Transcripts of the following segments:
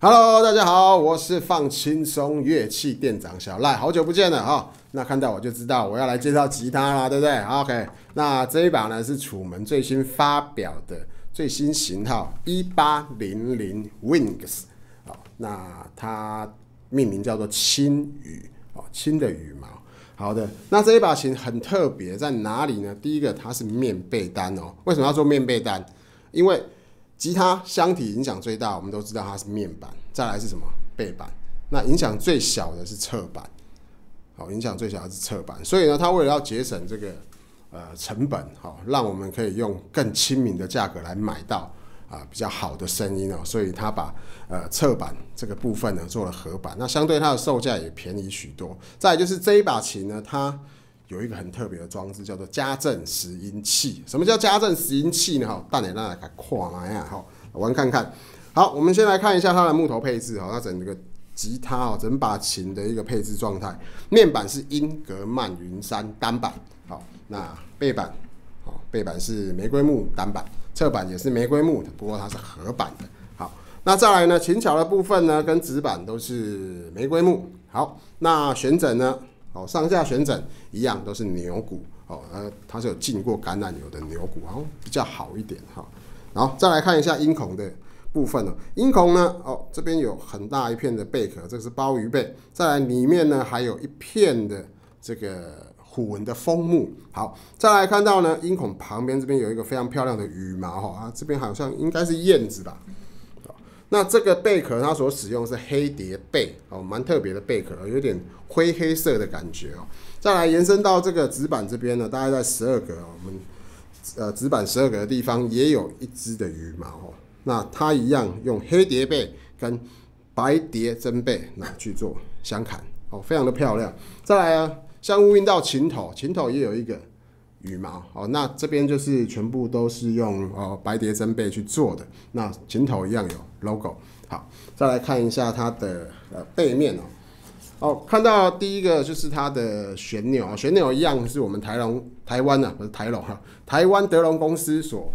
Hello， 大家好，我是放轻松乐器店长小赖，好久不见了哈。那看到我就知道我要来介绍吉他啦，对不对 ？OK， 那这一把呢是楚门最新发表的最新型号1800 Wings， 好，那它命名叫做轻羽哦，轻的羽毛。好的，那这一把琴很特别，在哪里呢？第一个，它是面背单哦。为什么要做面背单？因为 吉他箱体影响最大，我们都知道它是面板，再来是什么背板？那影响最小的是侧板，好，影响最小的是侧板。所以呢，它为了要节省这个成本，好，让我们可以用更亲民的价格来买到比较好的声音哦。所以它把侧板这个部分呢做了合板，那相对它的售价也便宜许多。再来就是这一把琴呢，它 有一个很特别的装置，叫做家政拾音器。什么叫家政拾音器呢？哈，大家来看来呀，哈，玩看看。好，我们先来看一下它的木头配置，哈，它整个吉他哦，整把琴的一个配置状态。面板是英格曼云杉单板，好，那背板，好，背板是玫瑰木单板，侧板也是玫瑰木的，不过它是合板的。好，那再来呢，琴桥的部分呢，跟指板都是玫瑰木。好，那弦枕呢？ 哦，上下旋枕一样都是牛骨哦，它是有浸过橄榄油的牛骨，然后比较好一点哈。然后再来看一下音孔的部分哦，音孔呢，哦这边有很大一片的贝壳，这是鲍鱼贝，再来里面呢还有一片的这个虎纹的枫木。好，再来看到呢音孔旁边这边有一个非常漂亮的羽毛哈、哦，这边好像应该是燕子吧。 那这个贝壳它所使用是黑蝶贝哦，蛮特别的贝壳，有点灰黑色的感觉哦。再来延伸到这个指板这边呢，大概在12格、哦，我们指板12格的地方也有一只的羽毛哦。那它一样用黑蝶贝跟白蝶针贝拿去做相砍哦，非常的漂亮。再来啊，相呼应到琴头，琴头也有一个 羽毛哦，那这边就是全部都是用白蝶针贝去做的，那琴头一样有 logo。好，再来看一下它的背面哦。哦，看到第一个就是它的旋钮、哦，旋钮一样是我们台湾德龙公司所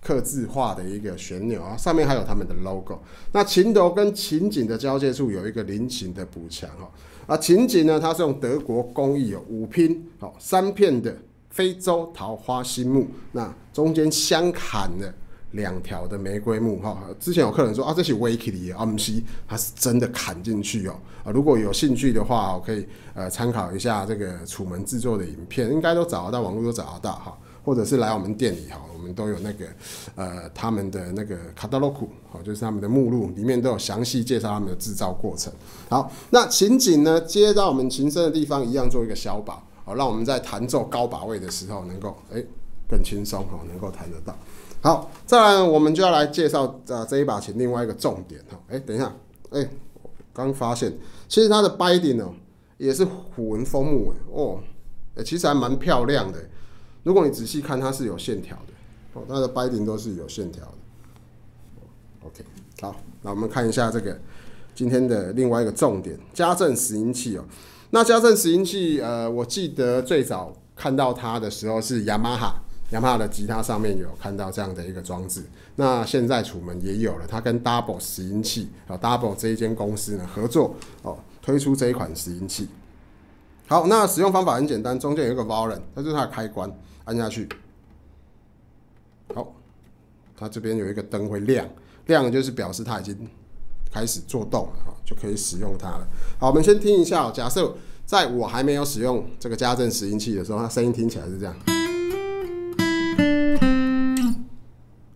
客制化的一个旋钮啊，上面还有他们的 logo。那琴头跟琴颈的交界处有一个菱形的补强哦。啊，琴颈呢，它是用德国工艺有5拼哦，3片的 非洲桃花心木，那中间相砍了2条的玫瑰木哈。之前有客人说啊，这是 Wakey 啊，不是，它是真的砍进去哦。啊，如果有兴趣的话，我可以参考一下这个楚门制作的影片，应该都找得到，网络都找得到哈。或者是来我们店里哈，我们都有那个他们的那个卡达洛库，好，就是他们的目录里面都有详细介绍他们的制造过程。好，那琴颈呢，接到我们琴身的地方一样做一个小把。 好，让我们在弹奏高把位的时候能够更轻松哦，能够弹得到。好，再来呢，我们就要来介绍这一把琴另外一个重点哈。等一下，我刚发现其实它的 binding 哦也是虎纹枫木哦，其实还蛮漂亮的。如果你仔细看，它是有线条的哦，它的 binding 都是有线条的。OK， 好，那我们看一下这个今天的另外一个重点——家政拾音器哦。 那家政拾音器，我记得最早看到它的时候是雅马哈的吉他上面有看到这样的一个装置。那现在楚门也有了，它跟 Double 拾音器啊、Double 这一间公司呢合作哦，推出这一款拾音器。好，那使用方法很简单，中间有一个 volume， 那就是它的开关，按下去，好，它这边有一个灯会亮，亮就是表示它已经 开始做动了哈，就可以使用它了。好，我们先听一下。假设在我还没有使用这个家政拾音器的时候，它声音听起来是这样。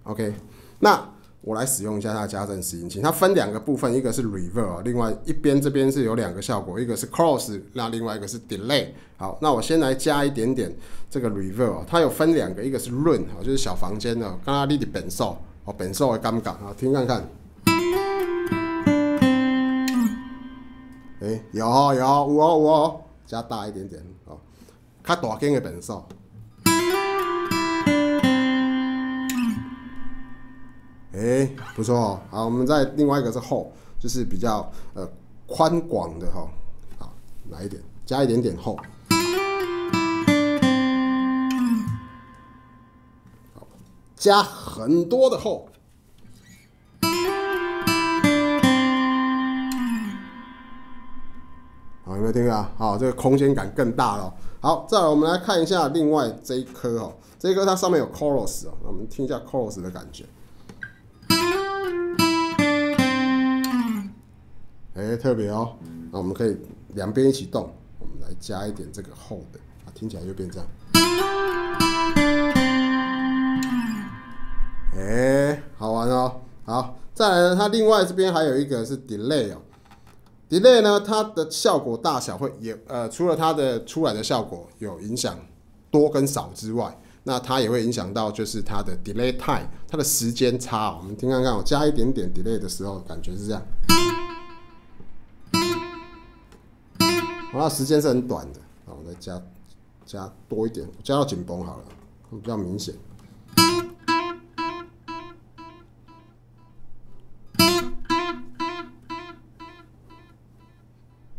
OK， 那我来使用一下它的家政拾音器。它分两个部分，一个是 reverb， 另外一边这边是有两个效果，一个是 cross， 那另外一个是 delay。好，那我先来加一点点这个 reverb， 它有分两个，一个是 room 啊，就是小房间的，刚刚你的本兽哦，本兽的感觉啊，听看看。 有哦有哦有哦有哦，加大一点点哦，较大间的本手。哎，不错哦。好，我们再另外一个是厚，就是比较宽广的哈、哦。好，来一点，加一点点厚。好，加很多的厚。 有没有听啊？好，这个空间感更大了。好，再来我们来看一下另外这一颗哦，这一颗它上面有 chorus 哦，我们听一下 chorus 的感觉。哎，特别哦。那我们可以两边一起动，我们来加一点这个厚的，啊，听起来又变这样。哎，好玩哦。好，再来呢，它另外这边还有一个是 delay 哦。 delay 呢，它的效果大小会也除了它的出来的效果有影响多跟少之外，那它也会影响到就是它的 delay time， 它的时间差、哦。我们听看看、哦，我加一点点 delay 的时候，感觉是这样。那时间是很短的，那我再加多一点，加到紧绷好了，比较明显。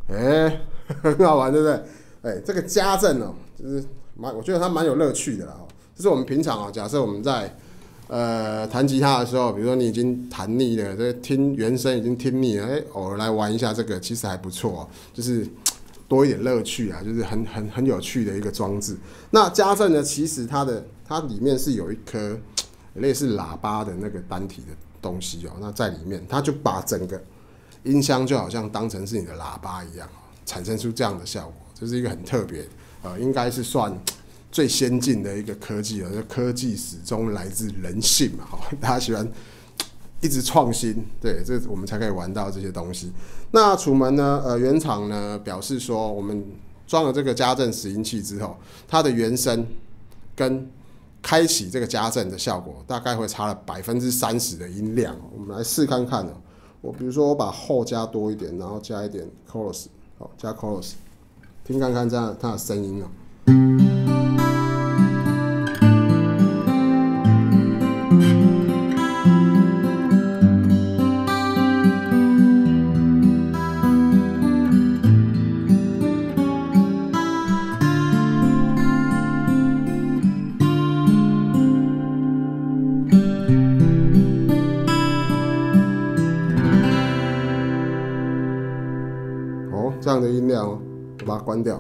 哎，很好玩，对不对？哎，这个家政哦，就是我觉得它蛮有乐趣的啦。就是我们平常哦，假设我们在弹吉他的时候，比如说你已经弹腻了，这听原声已经听腻了，哎，偶尔来玩一下这个，其实还不错哦。就是多一点乐趣啊，就是很有趣的一个装置。那家政呢，其实它里面是有一颗类似喇叭的那个单体的东西哦，那在里面，它就把整个 音箱就好像当成是你的喇叭一样，产生出这样的效果，这是一个很特别，应该是算最先进的一个科技了。科技始终来自人性嘛，哈，大家喜欢一直创新，对，这我们才可以玩到这些东西。那楚门呢，原厂呢表示说，我们装了这个家政拾音器之后，它的原声跟 开启这个家政的效果大概会差了30%的音量。我们来试看看哦。 我比如说，我把厚加多一点，然后加一点 chorus， 好，加 chorus， 听看看这样它的声音哦。这样的音量哦，我把它关掉。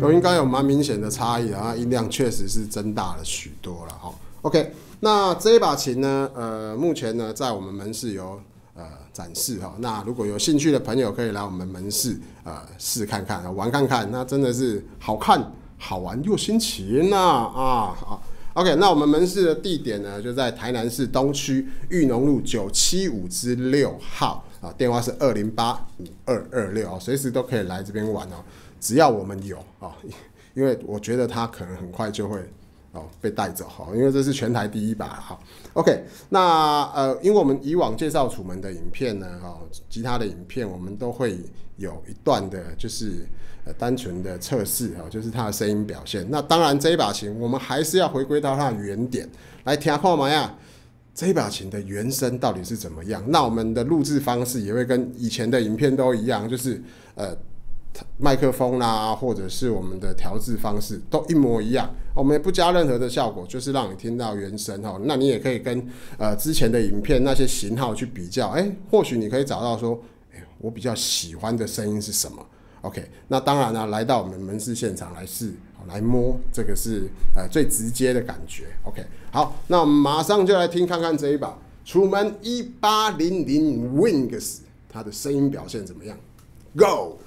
我应该有蛮明显的差异啊，音量确实是增大了许多了哈。OK， 那这一把琴呢，目前呢在我们门市有展示哈。那如果有兴趣的朋友，可以来我们门市试看看，玩看看，那真的是好看、 好玩又新奇呢啊！好 ，OK， 那我们门市的地点呢，就在台南市东区裕农路975-6号啊，电话是208-5226啊，随时都可以来这边玩哦，只要我们有啊，因为我觉得它可能很快就会 被带走哈，因为这是全台第一把哈。OK， 那因为我们以往介绍楚门的影片呢，哈，吉他的影片我们都会有一段的，就是单纯的测试哈，就是它的声音表现。那当然这一把琴，我们还是要回归到它的原点，来听看嘛呀，这一把琴的原声到底是怎么样？那我们的录制方式也会跟以前的影片都一样，就是麦克风啦，或者是我们的调制方式都一模一样，我们也不加任何的效果，就是让你听到原声哈。那你也可以跟之前的影片那些型号去比较，哎，或许你可以找到说，哎，我比较喜欢的声音是什么。OK， 那当然啦、啊，来到我们门市现场来试、来摸，这个是最直接的感觉。OK， 好，那我们马上就来听看看这一把楚门1800 Wings 它的声音表现怎么样 ？Go！